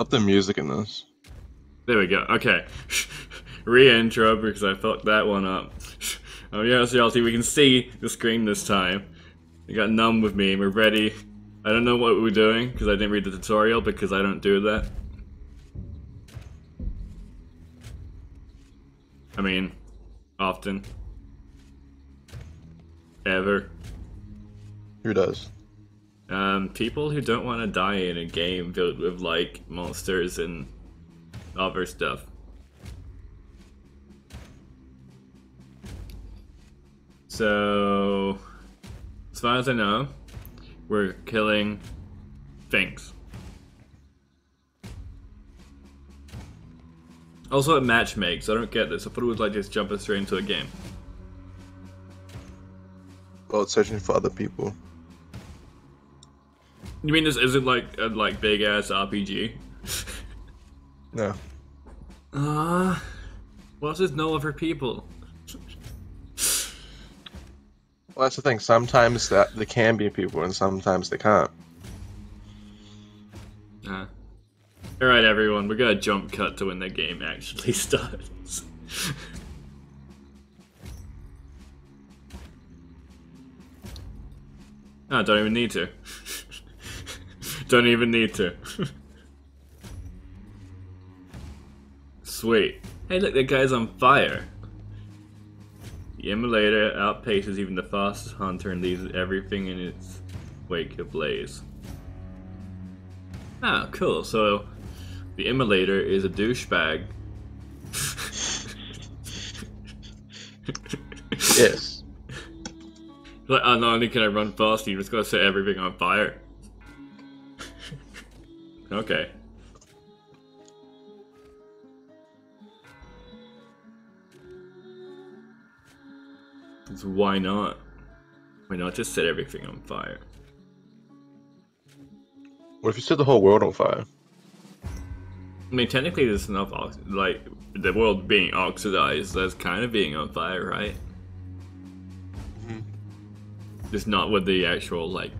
love the music in this. There we go. Okay. Re-intro because I fucked that one up. Oh yeah, so y'all see, we can see the screen this time. It got numb with me. We're ready. I don't know what we're doing because I didn't read the tutorial because I don't do that. I mean, often. Ever. Who does? People who don't want to die in a game filled with, like, monsters and other stuff. So, as far as I know, we're killing things. Also, it matchmakes. I don't get this. I thought it would, like, just jump us straight into a game. Well, it's searching for other people. You mean this isn't like a big ass RPG? No. Well, there's no other people. Well, that's the thing. Sometimes that there can be people, and sometimes they can't. All right, everyone. We're gonna jump cut to when the game actually starts. No, I don't even need to. Don't even need to. Sweet. Hey, look, that guy's on fire. The Immolator outpaces even the fastest hunter and leaves everything in its wake ablaze. Oh, cool. So, the Immolator is a douchebag. Yes. Like, oh, not only can I run fast, you just gotta set everything on fire. Okay. So why not? Why not just set everything on fire? What if you set the whole world on fire? I mean, technically there's enough, like, the world being oxidized, that's kind of being on fire, right? Just not with the actual, like,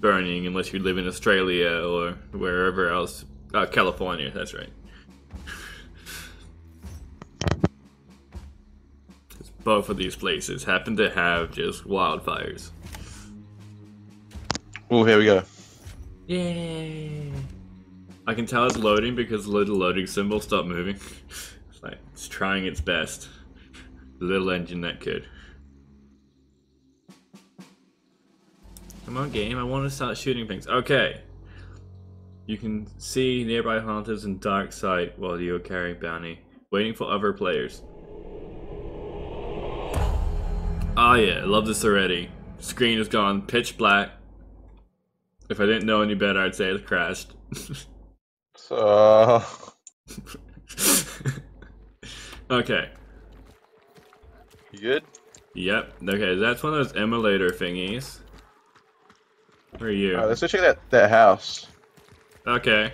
burning, unless you live in Australia or wherever else. California, that's right. Both of these places happen to have just wildfires. Oh, here we go. Yay! I can tell it's loading because the little loading symbol stopped moving. It's like, it's trying its best. The little engine that could. Come on, game, I want to start shooting things. Okay. You can see nearby hunters in dark sight while you're carrying bounty, waiting for other players. Oh yeah, I love this already. Screen is gone pitch black. If I didn't know any better, I'd say it crashed. Okay. You good? Yep. Okay, that's one of those emulator thingies. Where are you? Alright, let's go check that house. Okay.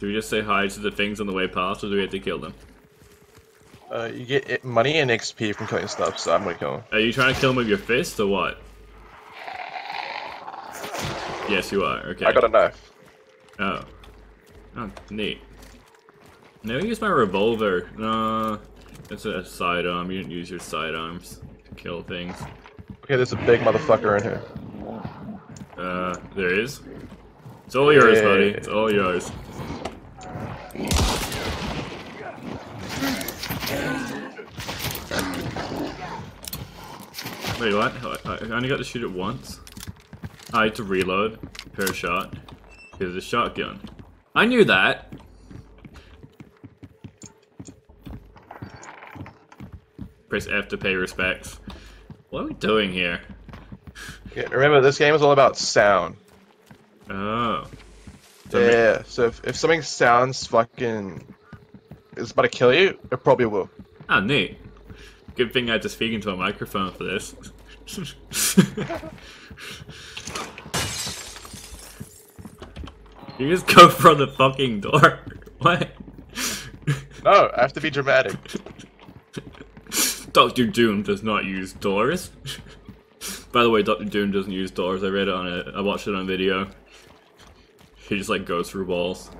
Do we just say hi to the things on the way past, or do we have to kill them? You get money and XP from killing stuff, so I'm gonna kill them. Are you trying to kill them with your fist, or what? Yes, you are. Okay. I got a knife. Oh. Oh, neat. Never use my revolver. No, that's a sidearm. You didn't use your sidearms to kill things. Okay, there's a big motherfucker in here. There is. It's all yours, buddy. It's all yours. Wait, what? I only got to shoot it once? I had to reload per shot. Here's a shotgun. I knew that! Press F to pay respects. What are we doing here? Yeah, remember, this game is all about sound. Oh. Yeah, so if something sounds fucking... it's about to kill you, it probably will. Ah, neat. Good thing I had to speak into a microphone for this. You just go from the fucking door. What? No, I have to be dramatic. Dr. Doom does not use doors. By the way, Dr. Doom doesn't use doors. I read it on a, I watched it on a video. He just like goes through walls.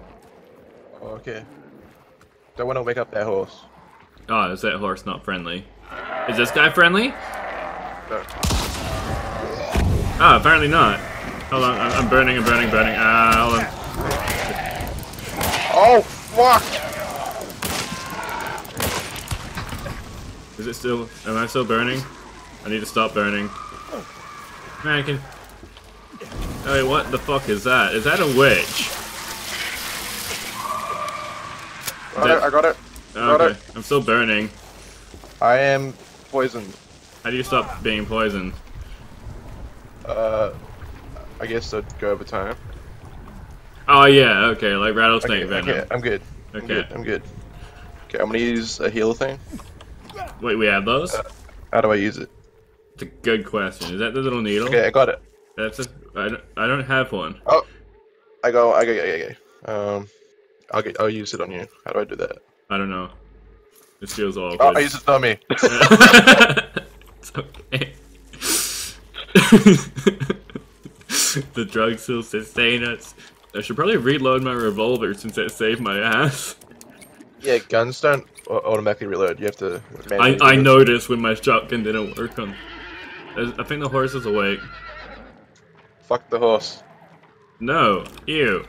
Okay. So I want to wake up that horse. Oh, is that horse not friendly? Is this guy friendly? No. Oh, apparently not. Hold on, I'm burning, burning. Hold on. Oh, fuck! Is it still... am I still burning? I need to stop burning. Mannequin. Oh, wait, what the fuck is that? Is that a witch? I got it. Oh, okay. I'm still burning. I am poisoned. How do you stop being poisoned? I guess I'd go over time. Oh yeah, okay, like rattlesnake venom. Okay, I'm good. Okay, I'm good. Okay, I'm gonna use a heal thing. Wait, we have those? How do I use it? It's a good question. Is that the little needle? Okay, I got it. That's a. I don't have one. Oh, I go. I'll use it on you. How do I do that? I don't know. It feels awkward. Oh, I use it on me. It's okay. The drug still sustain us. I should probably reload my revolver since that saved my ass. Yeah, guns don't automatically reload. You have to. I noticed when my shotgun didn't work on. I think the horse is awake. Fuck the horse. No. Ew.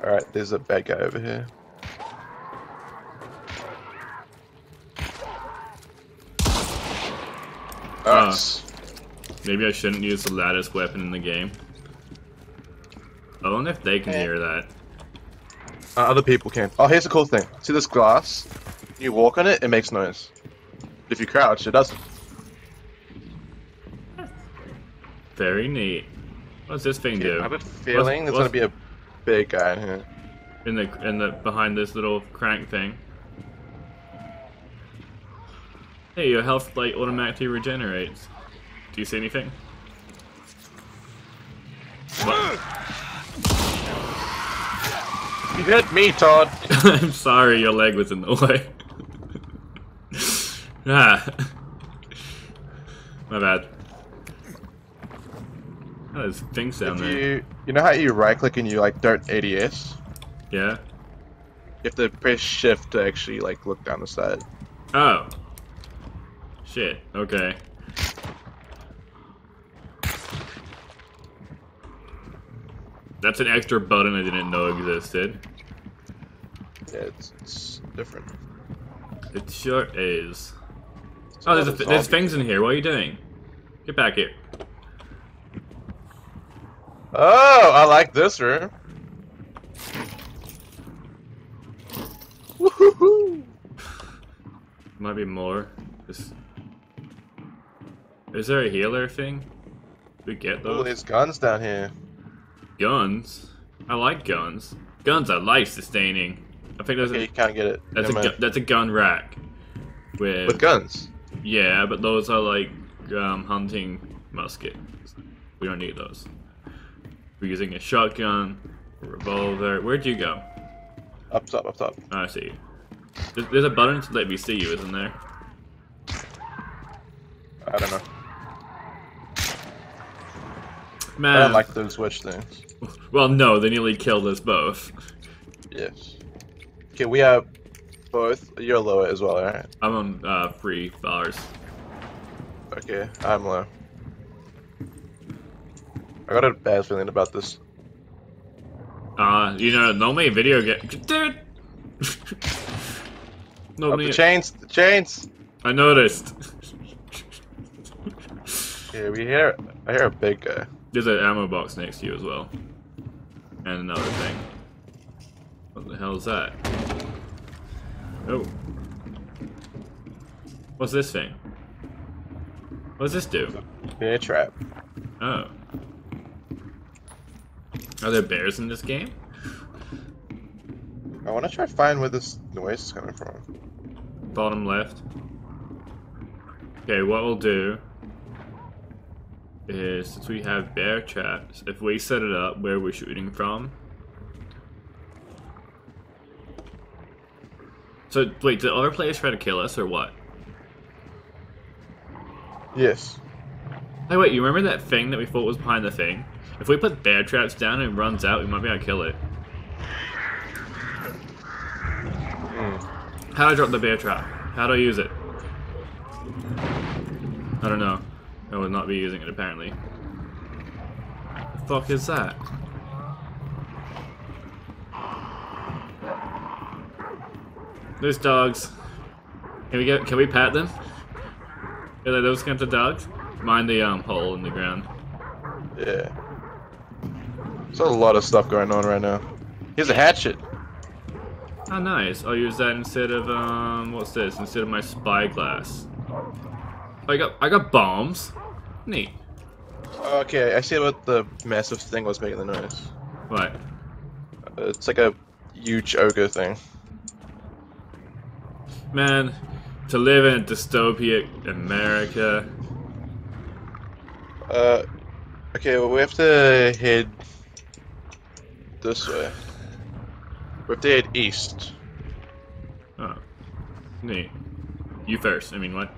Alright, there's a bad guy over here. Nice. Maybe I shouldn't use the loudest weapon in the game. I wonder if they can hear that. Other people can. Oh, here's the cool thing. See this glass? You walk on it, it makes noise. If you crouch, it doesn't. Very neat. What's this thing do? I have a feeling there's gonna be a big guy in here. In the behind this little crank thing. Hey, your health like automatically regenerates. Do you see anything? What? You hit me, Todd. I'm sorry, your leg was in the way. My bad. Oh, there's things down there. You know how you right click and you like don't ADS? Yeah. You have to press shift to actually like look down the side. Oh. Shit. Okay. That's an extra button I didn't know existed. Yeah, it's different. It sure is. It's oh, there's things in here. What are you doing? Get back here. Oh, I like this room. Woohoo! Might be more. Is there a healer thing? We get those. Oh, there's guns down here. Guns? I like guns. Guns are life sustaining. I think that's okay, you can't get it. That's a gun rack. With guns? Yeah, but those are like hunting muskets. We don't need those. We're using a shotgun, a revolver. Where'd you go? Up top, up top. Oh, I see you. There's a button to let me see you, isn't there? I don't know. Man. I don't like those witch things. Well, no, they nearly killed us both. Yes. Okay, we are both. You're lower as well, alright? I'm on 3 bars. Okay, I'm low. I got a bad feeling about this. You know, normally a video game. Dude! Normally... oh, the chains! The chains! I noticed. Yeah, we hear. I hear a big guy. There's an ammo box next to you as well. And another thing. What the hell is that? Oh. What's this thing? What does this do? Bear trap. Oh. Are there bears in this game? I want to try to find where this noise is coming from. Bottom left. Okay, what we'll do is, since we have bear traps, if we set it up where we're shooting from. So, wait, did other players try to kill us or what? Yes. Hey, wait, you remember that thing that we thought was behind the thing? If we put bear traps down and it runs out, we might be able to kill it. How do I drop the bear trap? How do I use it? I don't know. I would not be using it apparently. What the fuck is that? Those dogs. Can we get? Can we pat them? Are they those kinds of dogs? Mind the hole in the ground. Yeah. There's a lot of stuff going on right now. Here's a hatchet. Oh, nice. I'll use that instead of what's this? Instead of my spyglass. I got bombs. Neat. Okay, I see what the massive thing was making the noise. What? It's like a huge ogre thing. Man, to live in dystopian America. Okay, well, we have to head this way. We have to head east. Oh, neat. You first. I mean, what?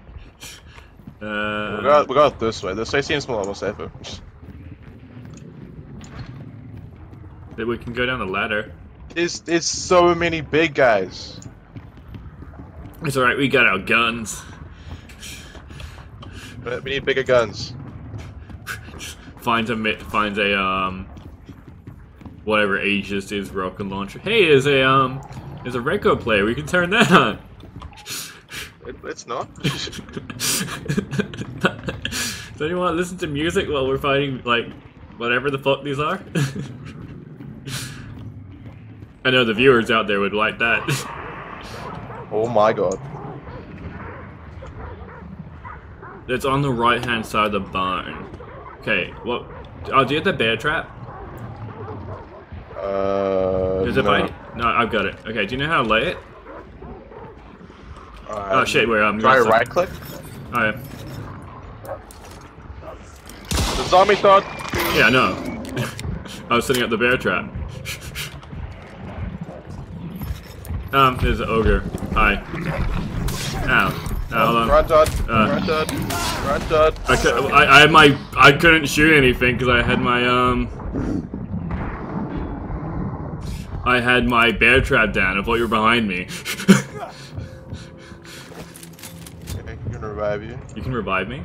We'll go this way. This way seems more safer. Then we can go down the ladder. There's so many big guys. It's alright, we got our guns. We need bigger guns. Finds a whatever Aegis is rocket launcher. Hey, there's a record player. We can turn that on. It's not. Does anyone listen to music while we're fighting, like, whatever the fuck these are? I know the viewers out there would like that. Oh my god. It's on the right-hand side of the barn. Okay, what? Oh, do you have the bear trap? No, I've got it. Okay, do you know how to lay it? Oh shit, where I'm going. Try right click? Oh yeah. The zombie thought! Yeah, no. I was setting up the bear trap. There's an ogre. Hi. Ow. Hold on. Run, Todd. Run, Todd. I couldn't shoot anything because I had my bear trap down. I thought you were behind me. Okay, I can revive you. You can revive me?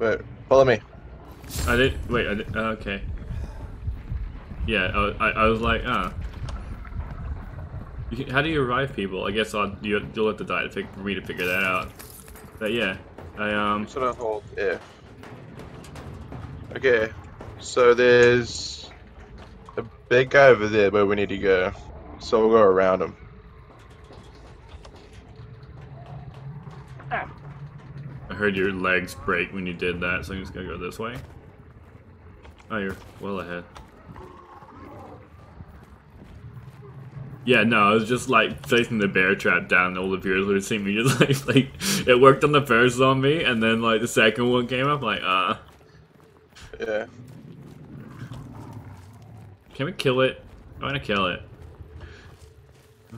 Wait, follow me. I did. Okay. Yeah, I was like, How do you revive people? I guess you'll have to die for me to figure that out. But yeah, I sort of hold F. Okay, so there's a big guy over there where we need to go. So we'll go around him. I heard your legs break when you did that, so I'm just gonna go this way. Oh, you're well ahead. Yeah, no, I was just like placing the bear trap down. All the viewers would have seen me just like it worked on the first zombie, and then like the second one came up, like yeah. Can we kill it? I want to kill it.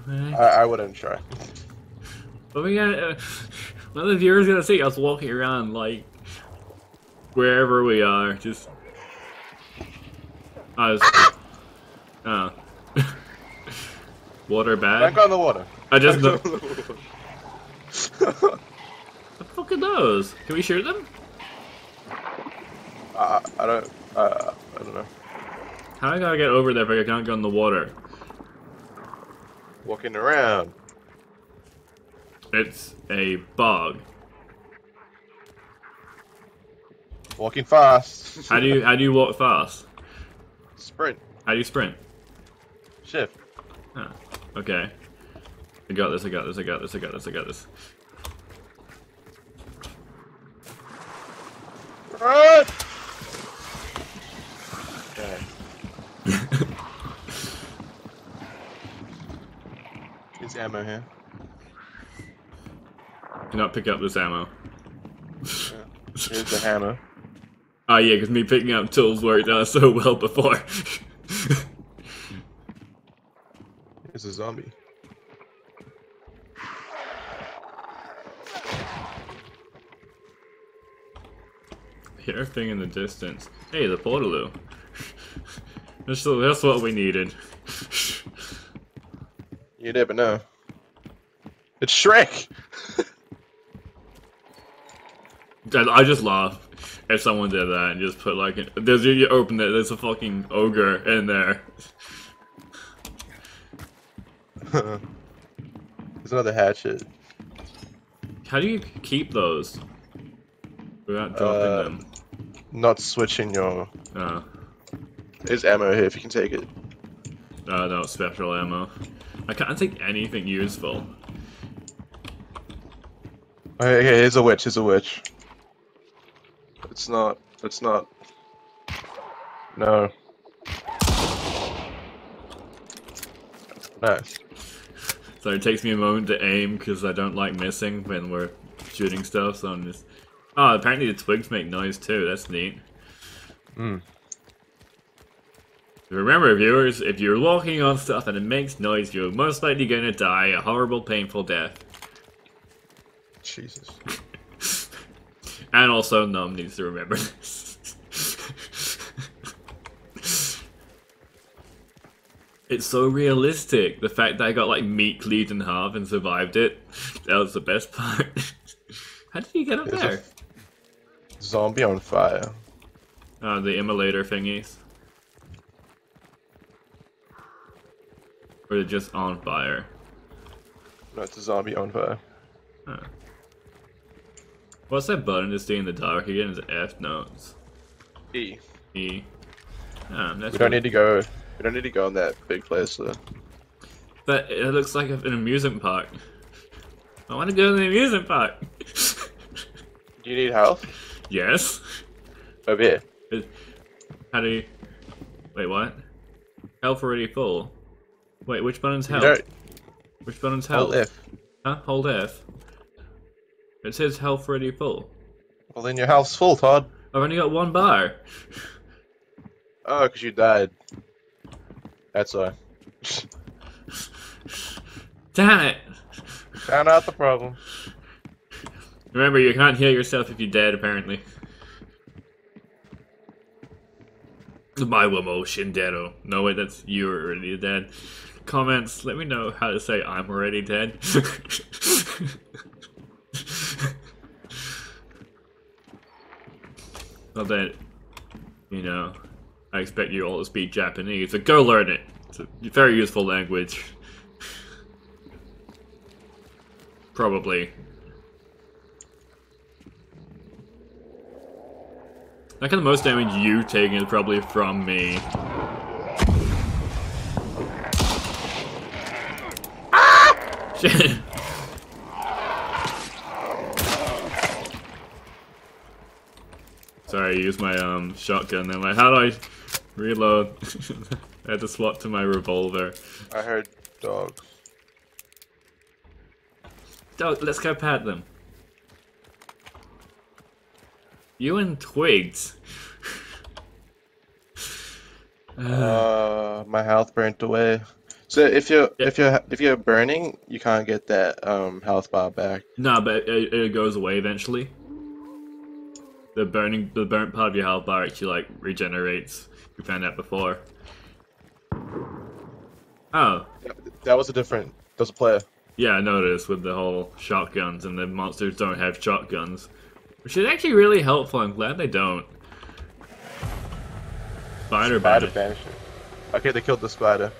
Okay. I wouldn't try. But we got one of the viewers gonna see us walking around like wherever we are. Just water bag. Back on the water. I just know. What the fuck are those? Can we shoot them? I don't know. How do I gotta get over there if I can't go in the water? Walking around. It's a bog. Walking fast. How do you walk fast? Sprint. How do you sprint? Shift. Huh. Okay. I got this. Run! Okay. There's ammo here. Cannot pick up this ammo. Here's the hammer. Oh yeah, because me picking up tools worked out so well before. Here's a zombie. Hit everything in the distance. Hey, the portaloo. That's what we needed. You never know. It's Shrek! I just laugh if someone did that and just put like, you open it, there's a fucking ogre in there. There's another hatchet. How do you keep those without dropping them? Not switching your... There's ammo here if you can take it. No, special ammo. I can't take anything useful. Okay, here's a witch, It's not. No. Nice. So it takes me a moment to aim because I don't like missing when we're shooting stuff, so I'm just... Oh, apparently the twigs make noise too, that's neat. Hmm. Remember, viewers, if you're walking on stuff and it makes noise, you're most likely gonna die a horrible, painful death. Jesus. And also, Nom needs to remember this. It's so realistic. The fact that I got like meat cleaved in half and survived it. That was the best part. How did you get up there? Zombie on fire. The immolator thingies. Or they're just on fire. No, it's a zombie on fire. Huh. What's that button to stay in the dark again? Is it F? No. E. E. Oh, that's we don't need to go. We don't need to go on that big place though. But it looks like an amusement park. I want to go to the amusement park. Do you need help? Yes. Over here. How do you? Wait, what? Health already full. Wait, which button's help? Which button's help? Hold F. Huh? Hold F. It says health already full. Well, then your health's full, Todd. I've only got one bar. Oh, because you died. That's why. Damn it! Found out the problem. Remember, you can't heal yourself if you're dead, apparently. My womo shindero. No, wait, that's you're already dead. Comments, let me know how to say I'm already dead. Not that, you know, I expect you all to speak Japanese, but go learn it. It's a very useful language. Probably. I think the most damage you've taken is probably from me. Ah! Shit. Sorry, I used my shotgun. I'm like, how do I reload? I had to swap to my revolver. I heard dogs. Dog, let's go pat them. You and Twigs. My health burnt away. So if you're burning, you can't get that health bar back. No, but it goes away eventually. The burnt part of your health bar actually like regenerates. We found out before. Oh, that was a different. That was a player. Yeah, I noticed with the whole shotguns and the monsters don't have shotguns, which is actually really helpful. I'm glad they don't. Spider banisher. Okay, they killed the spider.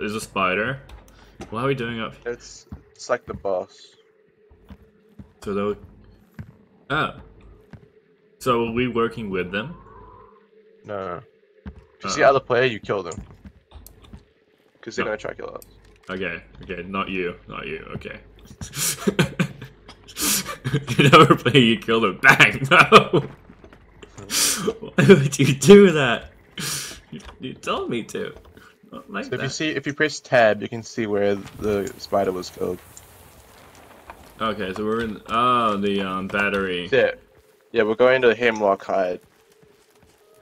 There's a spider. What are we doing up here? It's like the boss. So they'll. Oh. So are we working with them? No. If you see other player, you kill them. Because they're gonna try to kill us. Okay, okay, not you, okay. You never play, you kill them. Bang! No! Why would you do that? You told me to. Not like so that. If you press tab, you can see where the spider was killed. Okay, so we're in the battery. Yeah, yeah, we're going to hemlock hide.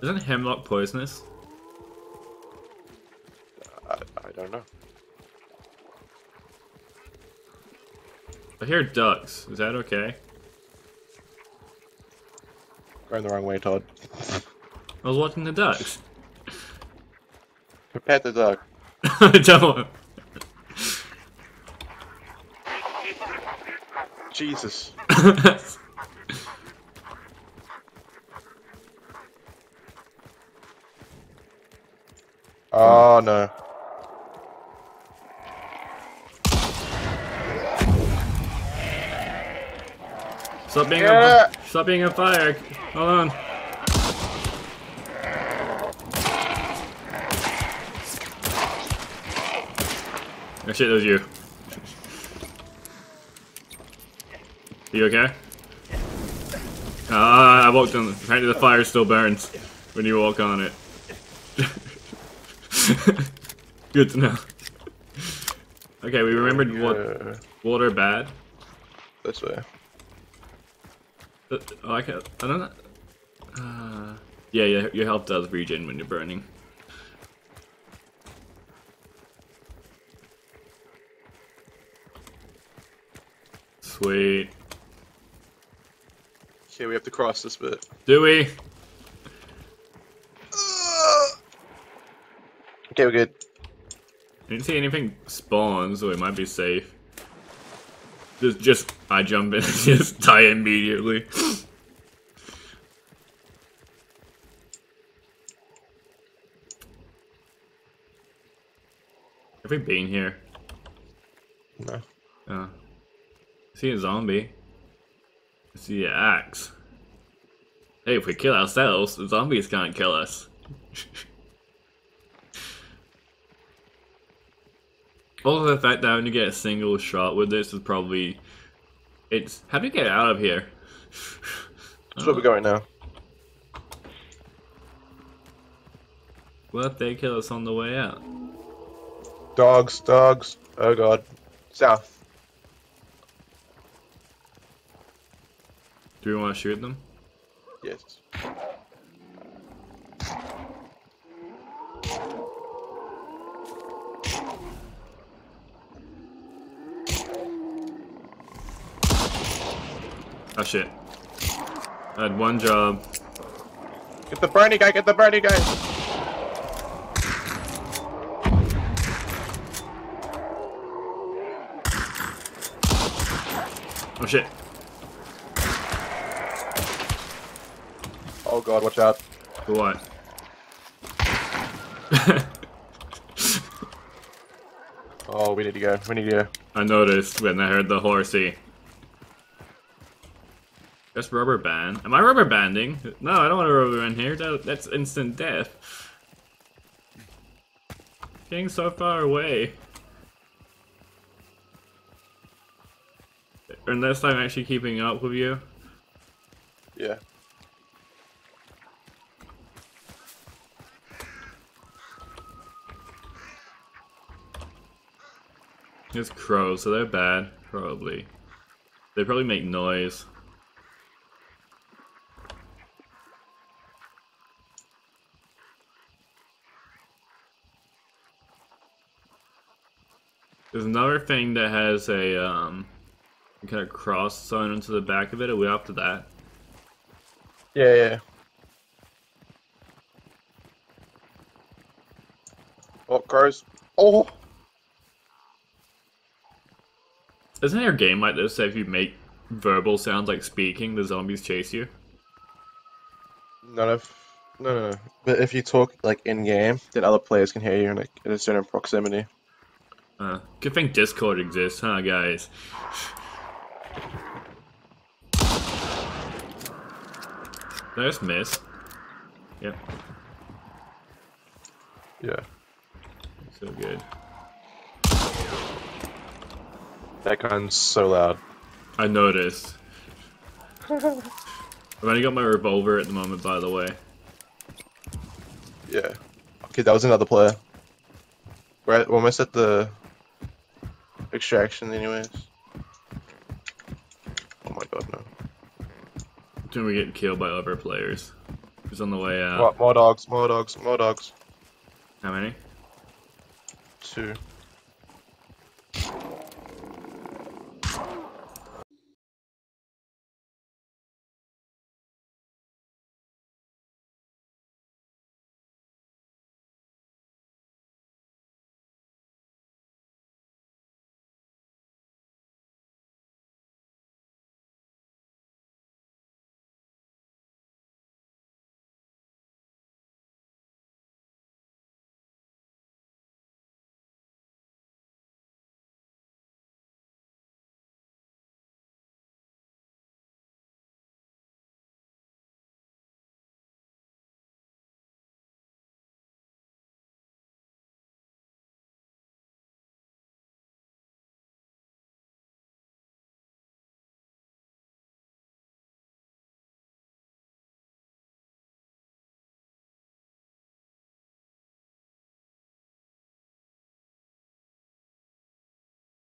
Isn't hemlock poisonous? I don't know. I hear ducks. Is that okay? Going the wrong way, Todd. I was watching the ducks. Prepare the duck. Don't. Jesus. Oh no. Stop being, yeah. Stop being on fire. Hold on. Oh shit, that was you. Are you okay? Ah, I walked on it. Apparently the fire still burns when you walk on it. Good to know. Okay, we remembered what water bad. This way. Oh, I can't, I don't know. Yeah, your health does regen when you're burning. Sweet. Okay, we have to cross this bit. Do we? Okay, we're good. I didn't see anything spawn, so we might be safe. Just I jump in and just die immediately. Have we been here? No. Oh. I see a zombie. I see an axe. Hey, if we kill ourselves, the zombies can't kill us. Also, the fact that when you get a single shot with this is probably... It's... How do you get out of here? That's where we're going now. What if they kill us on the way out? Dogs, dogs. Oh god. South. Do we want to shoot them? Yes. Oh shit. I had one job. Get the Bernie guy, get the Bernie guy! Oh shit. Oh god, watch out. For what? Oh, we need to go, we need to go. I noticed when I heard the horsey. That's rubber band. Am I rubber banding? No, I don't want to rubber band here. That's instant death. Getting so far away. Unless I'm actually keeping up with you. Yeah. It's crows, so they're bad. Probably. They probably make noise. There's another thing that has a kind of cross sewn into the back of it. Are we up to that? Yeah, yeah. Oh, crows. Oh! Isn't there a game like this that if you make verbal sounds like speaking, the zombies chase you? No. But if you talk like in-game, then other players can hear you in a certain proximity. Good thing Discord exists, huh, guys? Did I just miss? Yep. Yeah. So good. That gun's so loud. I noticed. I've only got my revolver at the moment, by the way. Yeah. Okay, that was another player. We're almost at the... extraction, anyways. Oh my god, no. Then we get killed by other players. Who's on the way out? More dogs, more dogs, more dogs. How many? 2.